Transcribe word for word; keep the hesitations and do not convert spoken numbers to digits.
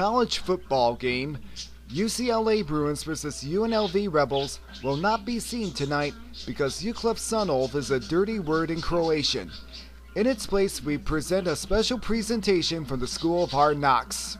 College football game, U C L A Bruins versus U N L V Rebels, will not be seen tonight because Euclid Sunolv is a dirty word in Croatian. In its place, we present a special presentation from the School of Hard Knocks.